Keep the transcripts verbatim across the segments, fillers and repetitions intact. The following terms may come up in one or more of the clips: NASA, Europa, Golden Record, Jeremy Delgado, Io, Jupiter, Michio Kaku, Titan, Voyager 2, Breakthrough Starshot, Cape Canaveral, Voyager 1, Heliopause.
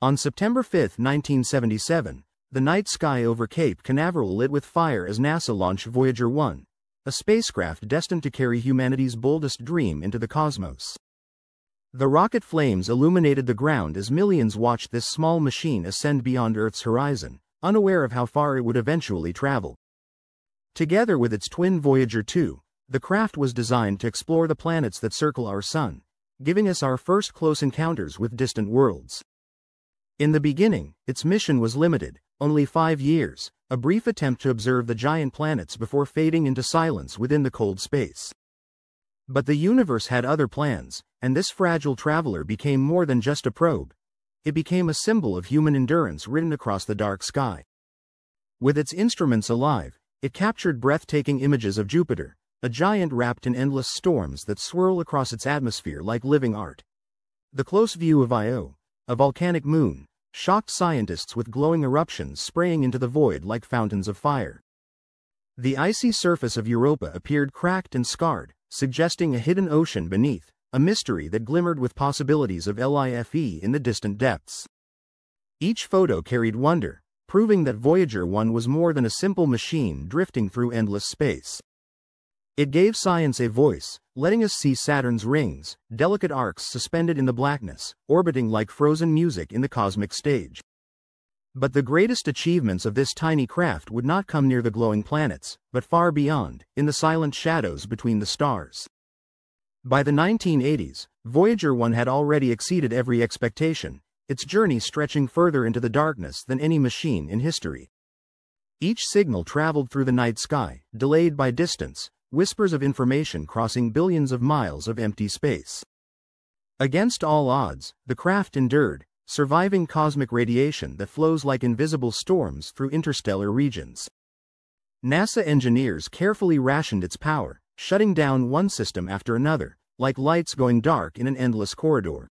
On September fifth nineteen seventy-seven, the night sky over Cape Canaveral lit with fire as NASA launched Voyager one, a spacecraft destined to carry humanity's boldest dream into the cosmos. The rocket flames illuminated the ground as millions watched this small machine ascend beyond Earth's horizon, unaware of how far it would eventually travel. Together with its twin Voyager two, the craft was designed to explore the planets that circle our Sun, giving us our first close encounters with distant worlds. In the beginning, its mission was limited, only five years, a brief attempt to observe the giant planets before fading into silence within the cold space. But the universe had other plans, and this fragile traveler became more than just a probe. It became a symbol of human endurance written across the dark sky. With its instruments alive, it captured breathtaking images of Jupiter, a giant wrapped in endless storms that swirl across its atmosphere like living art. The close view of Io, a volcanic moon, shocked scientists with glowing eruptions spraying into the void like fountains of fire. The icy surface of Europa appeared cracked and scarred, suggesting a hidden ocean beneath, a mystery that glimmered with possibilities of life in the distant depths. Each photo carried wonder, proving that Voyager one was more than a simple machine drifting through endless space. It gave science a voice, letting us see Saturn's rings, delicate arcs suspended in the blackness, orbiting like frozen music in the cosmic stage. But the greatest achievements of this tiny craft would not come near the glowing planets, but far beyond, in the silent shadows between the stars. By the nineteen eighties, Voyager one had already exceeded every expectation, its journey stretching further into the darkness than any machine in history. Each signal traveled through the night sky, delayed by distance, whispers of information crossing billions of miles of empty space. Against all odds, the craft endured, surviving cosmic radiation that flows like invisible storms through interstellar regions. NASA engineers carefully rationed its power, shutting down one system after another, like lights going dark in an endless corridor.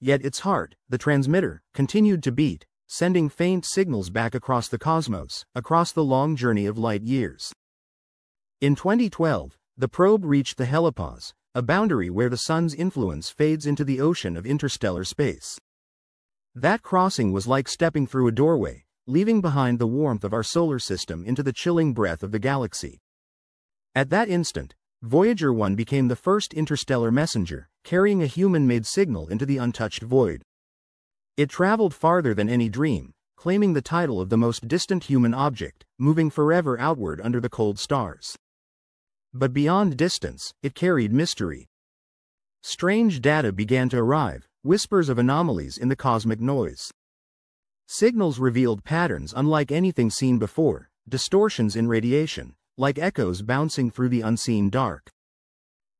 Yet its heart, the transmitter, continued to beat, sending faint signals back across the cosmos, across the long journey of light years. In twenty twelve, the probe reached the Heliopause, a boundary where the Sun's influence fades into the ocean of interstellar space. That crossing was like stepping through a doorway, leaving behind the warmth of our solar system into the chilling breath of the galaxy. At that instant, Voyager one became the first interstellar messenger, carrying a human-made signal into the untouched void. It traveled farther than any dream, claiming the title of the most distant human object, moving forever outward under the cold stars. But beyond distance, it carried mystery. Strange data began to arrive, whispers of anomalies in the cosmic noise. Signals revealed patterns unlike anything seen before, distortions in radiation, like echoes bouncing through the unseen dark.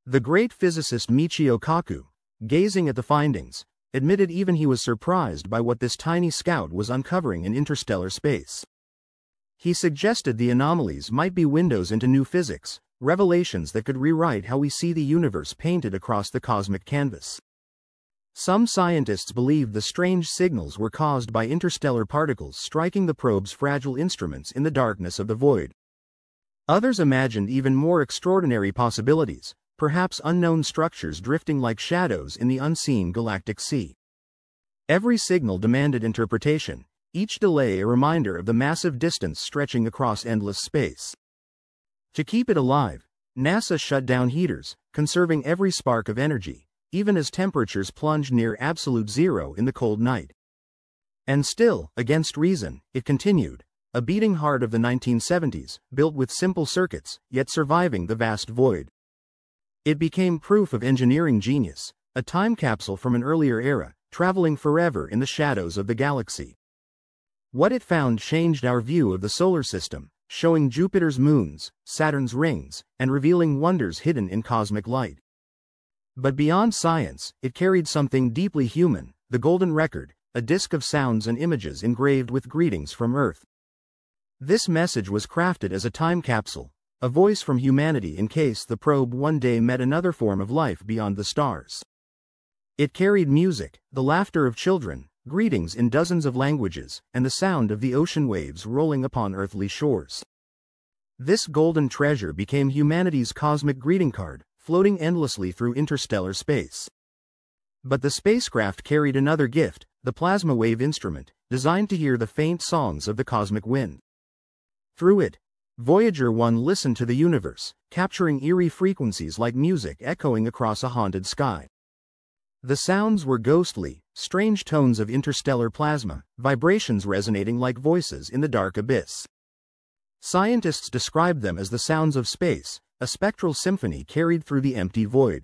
The great physicist Michio Kaku, gazing at the findings, admitted even he was surprised by what this tiny scout was uncovering in interstellar space. He suggested the anomalies might be windows into new physics, revelations that could rewrite how we see the universe painted across the cosmic canvas. Some scientists believe the strange signals were caused by interstellar particles striking the probe's fragile instruments in the darkness of the void. Others imagined even more extraordinary possibilities, perhaps unknown structures drifting like shadows in the unseen galactic sea. Every signal demanded interpretation, each delay a reminder of the massive distance stretching across endless space. To keep it alive, NASA shut down heaters, conserving every spark of energy, even as temperatures plunged near absolute zero in the cold night. And still, against reason, it continued, a beating heart of the nineteen seventies, built with simple circuits, yet surviving the vast void. It became proof of engineering genius, a time capsule from an earlier era, traveling forever in the shadows of the galaxy. What it found changed our view of the solar system, showing Jupiter's moons, Saturn's rings, and revealing wonders hidden in cosmic light. But beyond science, it carried something deeply human, the Golden Record, a disc of sounds and images engraved with greetings from Earth. This message was crafted as a time capsule, a voice from humanity in case the probe one day met another form of life beyond the stars. It carried music, the laughter of children, greetings in dozens of languages, and the sound of the ocean waves rolling upon earthly shores. This golden treasure became humanity's cosmic greeting card, floating endlessly through interstellar space. But the spacecraft carried another gift, the plasma wave instrument, designed to hear the faint songs of the cosmic wind. Through it, Voyager one listened to the universe, capturing eerie frequencies like music echoing across a haunted sky. The sounds were ghostly, strange tones of interstellar plasma, vibrations resonating like voices in the dark abyss. Scientists described them as the sounds of space, a spectral symphony carried through the empty void.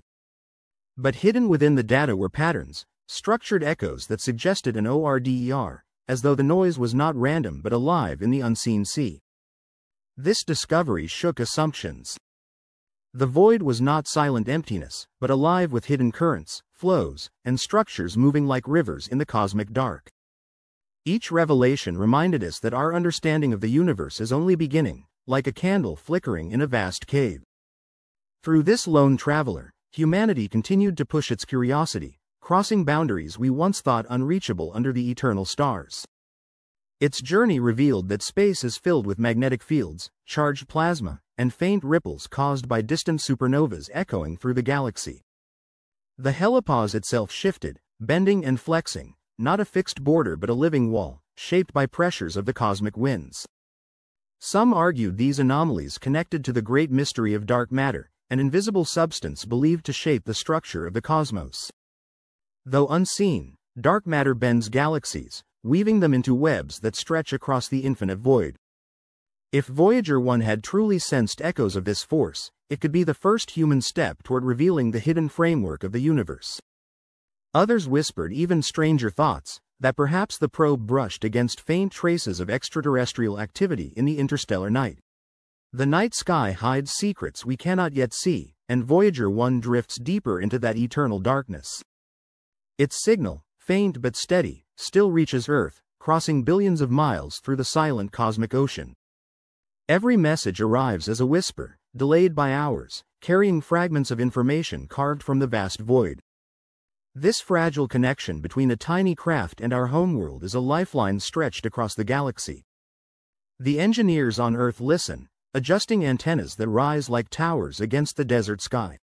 But hidden within the data were patterns, structured echoes that suggested an order, as though the noise was not random but alive in the unseen sea. This discovery shook assumptions. The void was not silent emptiness, but alive with hidden currents, flows, and structures moving like rivers in the cosmic dark. Each revelation reminded us that our understanding of the universe is only beginning, like a candle flickering in a vast cave. Through this lone traveler, humanity continued to push its curiosity, crossing boundaries we once thought unreachable under the eternal stars. Its journey revealed that space is filled with magnetic fields, charged plasma, and faint ripples caused by distant supernovas echoing through the galaxy. The helipause itself shifted, bending and flexing, not a fixed border but a living wall, shaped by pressures of the cosmic winds. Some argued these anomalies connected to the great mystery of dark matter, an invisible substance believed to shape the structure of the cosmos. Though unseen, dark matter bends galaxies, weaving them into webs that stretch across the infinite void. If Voyager one had truly sensed echoes of this force, it could be the first human step toward revealing the hidden framework of the universe. Others whispered even stranger thoughts, that perhaps the probe brushed against faint traces of extraterrestrial activity in the interstellar night. The night sky hides secrets we cannot yet see, and Voyager one drifts deeper into that eternal darkness. Its signal, faint but steady, still reaches Earth, crossing billions of miles through the silent cosmic ocean. Every message arrives as a whisper, delayed by hours, carrying fragments of information carved from the vast void. This fragile connection between a tiny craft and our homeworld is a lifeline stretched across the galaxy. The engineers on Earth listen, adjusting antennas that rise like towers against the desert sky.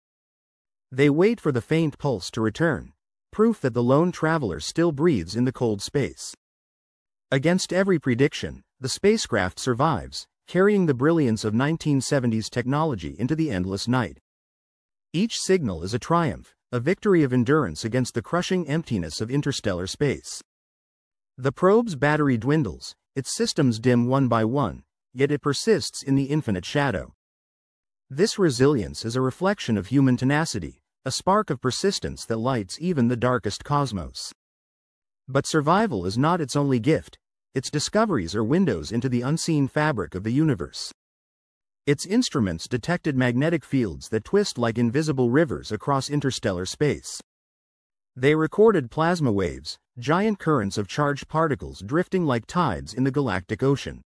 They wait for the faint pulse to return, proof that the lone traveler still breathes in the cold space. Against every prediction, the spacecraft survives, carrying the brilliance of nineteen seventies technology into the endless night. Each signal is a triumph, a victory of endurance against the crushing emptiness of interstellar space. The probe's battery dwindles, its systems dim one by one, yet it persists in the infinite shadow. This resilience is a reflection of human tenacity, a spark of persistence that lights even the darkest cosmos. But survival is not its only gift. Its discoveries are windows into the unseen fabric of the universe. Its instruments detected magnetic fields that twist like invisible rivers across interstellar space. They recorded plasma waves, giant currents of charged particles drifting like tides in the galactic ocean.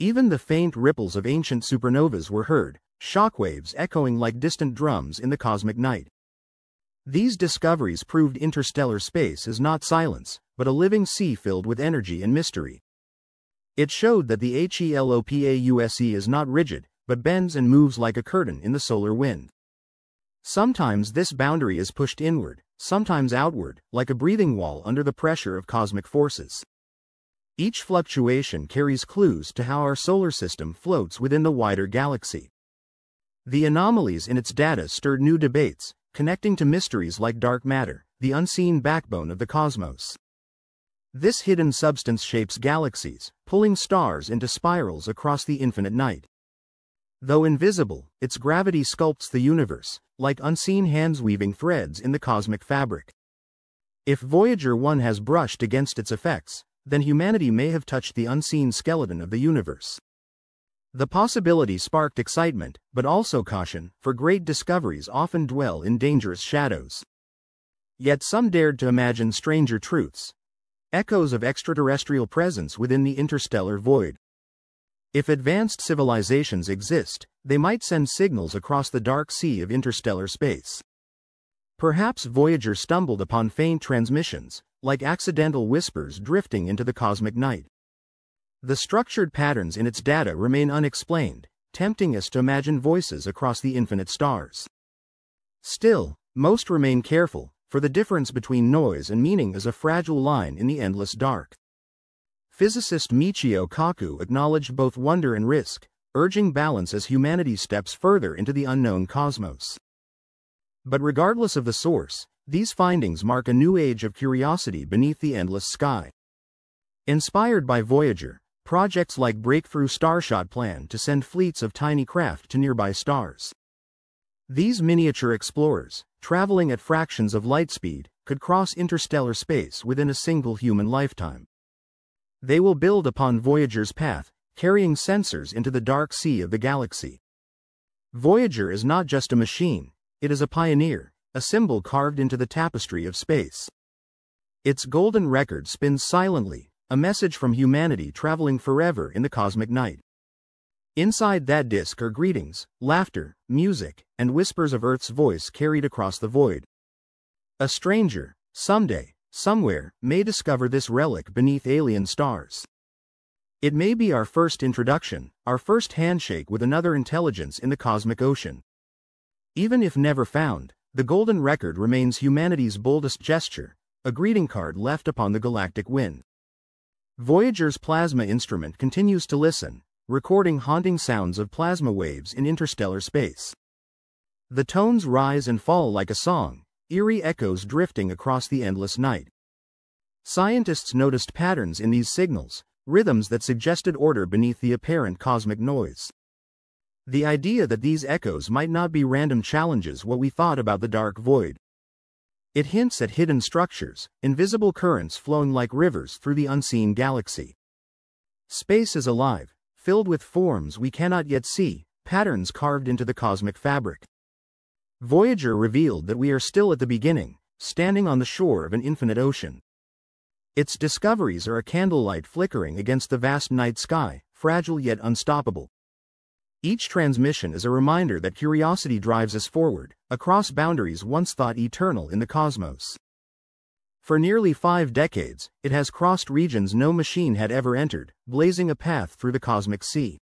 Even the faint ripples of ancient supernovas were heard, shockwaves echoing like distant drums in the cosmic night. These discoveries proved interstellar space is not silence, but a living sea filled with energy and mystery. It showed that the helopause is not rigid, but bends and moves like a curtain in the solar wind. Sometimes this boundary is pushed inward, sometimes outward, like a breathing wall under the pressure of cosmic forces. Each fluctuation carries clues to how our solar system floats within the wider galaxy. The anomalies in its data stirred new debates, connecting to mysteries like dark matter, the unseen backbone of the cosmos. This hidden substance shapes galaxies, pulling stars into spirals across the infinite night. Though invisible, its gravity sculpts the universe, like unseen hands weaving threads in the cosmic fabric. If Voyager one has brushed against its effects, then humanity may have touched the unseen skeleton of the universe. The possibility sparked excitement, but also caution, for great discoveries often dwell in dangerous shadows. Yet some dared to imagine stranger truths, echoes of extraterrestrial presence within the interstellar void. If advanced civilizations exist, they might send signals across the dark sea of interstellar space. Perhaps Voyager stumbled upon faint transmissions, like accidental whispers drifting into the cosmic night. The structured patterns in its data remain unexplained, tempting us to imagine voices across the infinite stars. Still, most remain careful, for the difference between noise and meaning is a fragile line in the endless dark. Physicist Michio Kaku acknowledged both wonder and risk, urging balance as humanity steps further into the unknown cosmos. But regardless of the source, these findings mark a new age of curiosity beneath the endless sky. Inspired by Voyager, projects like Breakthrough Starshot plan to send fleets of tiny craft to nearby stars. These miniature explorers, traveling at fractions of light speed, could cross interstellar space within a single human lifetime. They will build upon Voyager's path, carrying sensors into the dark sea of the galaxy. Voyager is not just a machine, it is a pioneer, a symbol carved into the tapestry of space. Its golden record spins silently, a message from humanity traveling forever in the cosmic night. Inside that disk are greetings, laughter, music, and whispers of Earth's voice carried across the void. A stranger, someday, somewhere, may discover this relic beneath alien stars. It may be our first introduction, our first handshake with another intelligence in the cosmic ocean. Even if never found, the Golden Record remains humanity's boldest gesture, a greeting card left upon the galactic wind. Voyager's plasma instrument continues to listen, recording haunting sounds of plasma waves in interstellar space. The tones rise and fall like a song, eerie echoes drifting across the endless night. Scientists noticed patterns in these signals, rhythms that suggested order beneath the apparent cosmic noise. The idea that these echoes might not be random challenges what we thought about the dark void. It hints at hidden structures, invisible currents flowing like rivers through the unseen galaxy. Space is alive, filled with forms we cannot yet see, patterns carved into the cosmic fabric. Voyager revealed that we are still at the beginning, standing on the shore of an infinite ocean. Its discoveries are a candlelight flickering against the vast night sky, fragile yet unstoppable. Each transmission is a reminder that curiosity drives us forward, across boundaries once thought eternal in the cosmos. For nearly five decades, it has crossed regions no machine had ever entered, blazing a path through the cosmic sea.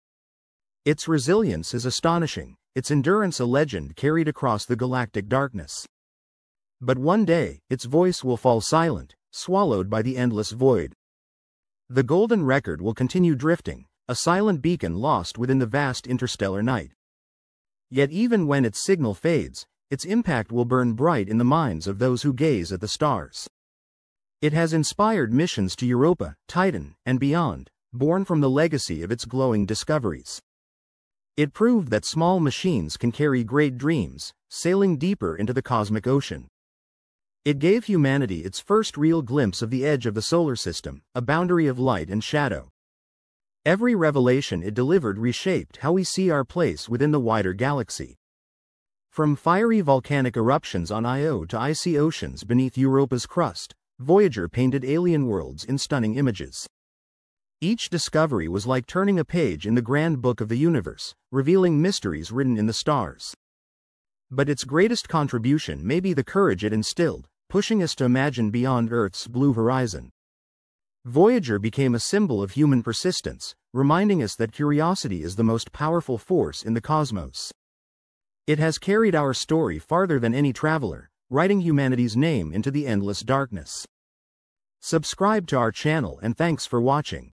Its resilience is astonishing, its endurance a legend carried across the galactic darkness. But one day, its voice will fall silent, swallowed by the endless void. The Golden Record will continue drifting, a silent beacon lost within the vast interstellar night. Yet even when its signal fades, its impact will burn bright in the minds of those who gaze at the stars. It has inspired missions to Europa, Titan, and beyond, born from the legacy of its glowing discoveries. It proved that small machines can carry great dreams, sailing deeper into the cosmic ocean. It gave humanity its first real glimpse of the edge of the solar system, a boundary of light and shadow. Every revelation it delivered reshaped how we see our place within the wider galaxy. From fiery volcanic eruptions on Io to icy oceans beneath Europa's crust, Voyager painted alien worlds in stunning images. Each discovery was like turning a page in the grand book of the universe, revealing mysteries written in the stars. But its greatest contribution may be the courage it instilled, pushing us to imagine beyond Earth's blue horizon. Voyager became a symbol of human persistence, reminding us that curiosity is the most powerful force in the cosmos. It has carried our story farther than any traveler, writing humanity's name into the endless darkness. Subscribe to our channel and thanks for watching.